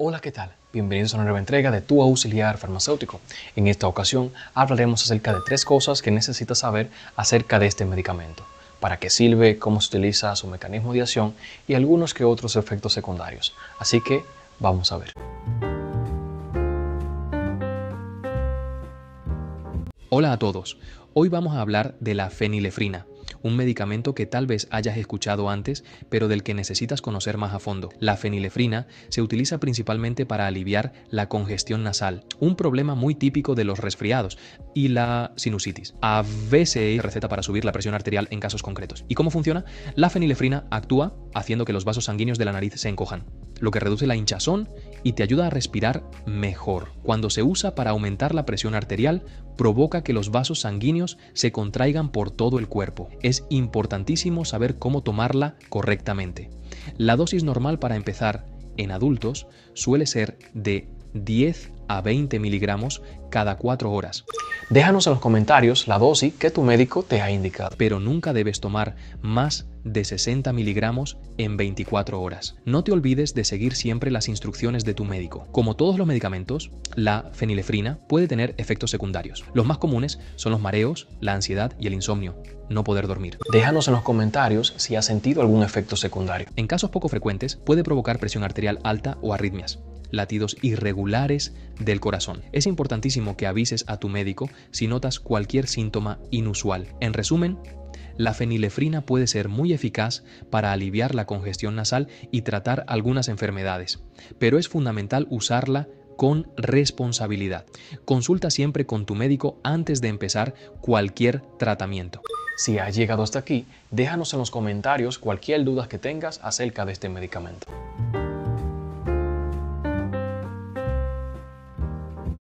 Hola, ¿qué tal? Bienvenidos a una nueva entrega de Tu Auxiliar Farmacéutico. En esta ocasión hablaremos acerca de tres cosas que necesitas saber acerca de este medicamento, para qué sirve, cómo se utiliza, su mecanismo de acción y algunos que otros efectos secundarios. Así que vamos a ver. Hola a todos. Hoy vamos a hablar de la fenilefrina, un medicamento que tal vez hayas escuchado antes, pero del que necesitas conocer más a fondo. La fenilefrina se utiliza principalmente para aliviar la congestión nasal, un problema muy típico de los resfriados y la sinusitis. A veces receta para subir la presión arterial en casos concretos. ¿Y cómo funciona? La fenilefrina actúa haciendo que los vasos sanguíneos de la nariz se encojan, lo que reduce la hinchazón y te ayuda a respirar mejor. Cuando se usa para aumentar la presión arterial, provoca que los vasos sanguíneos se contraigan por todo el cuerpo. Es importantísimo saber cómo tomarla correctamente. La dosis normal para empezar en adultos suele ser de 10 a 20 miligramos cada 4 horas. Déjanos en los comentarios la dosis que tu médico te ha indicado. Pero nunca debes tomar más de 60 miligramos en 24 horas. No te olvides de seguir siempre las instrucciones de tu médico. Como todos los medicamentos, la fenilefrina puede tener efectos secundarios. Los más comunes son los mareos, la ansiedad y el insomnio, no poder dormir. Déjanos en los comentarios si has sentido algún efecto secundario. En casos poco frecuentes, puede provocar presión arterial alta o arritmias, latidos irregulares del corazón. Es importantísimo que avises a tu médico si notas cualquier síntoma inusual. En resumen, la fenilefrina puede ser muy eficaz para aliviar la congestión nasal y tratar algunas enfermedades, pero es fundamental usarla con responsabilidad. Consulta siempre con tu médico antes de empezar cualquier tratamiento. Si has llegado hasta aquí, déjanos en los comentarios cualquier duda que tengas acerca de este medicamento.